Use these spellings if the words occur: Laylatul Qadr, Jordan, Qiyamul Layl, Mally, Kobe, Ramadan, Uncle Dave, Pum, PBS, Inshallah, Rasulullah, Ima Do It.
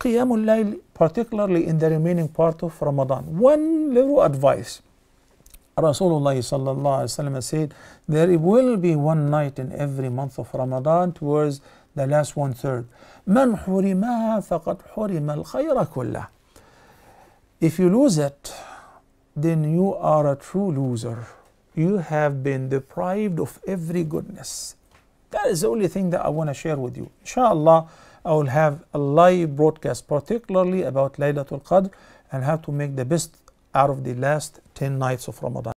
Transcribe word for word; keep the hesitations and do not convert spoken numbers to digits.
Qiyamul Layl, particularly in the remaining part of Ramadan. One little advice. Rasulullah sallallahu alaihi wasallam said, there will be one night in every month of Ramadan towards the last one third. Man hurimaha faqad hurima al-khayra kullah. If you lose it, then you are a true loser. You have been deprived of every goodness. That is the only thing that I want to share with you. Inshallah, I will have a live broadcast, particularly about Laylatul Qadr, and how to make the best out of the last ten nights of Ramadan.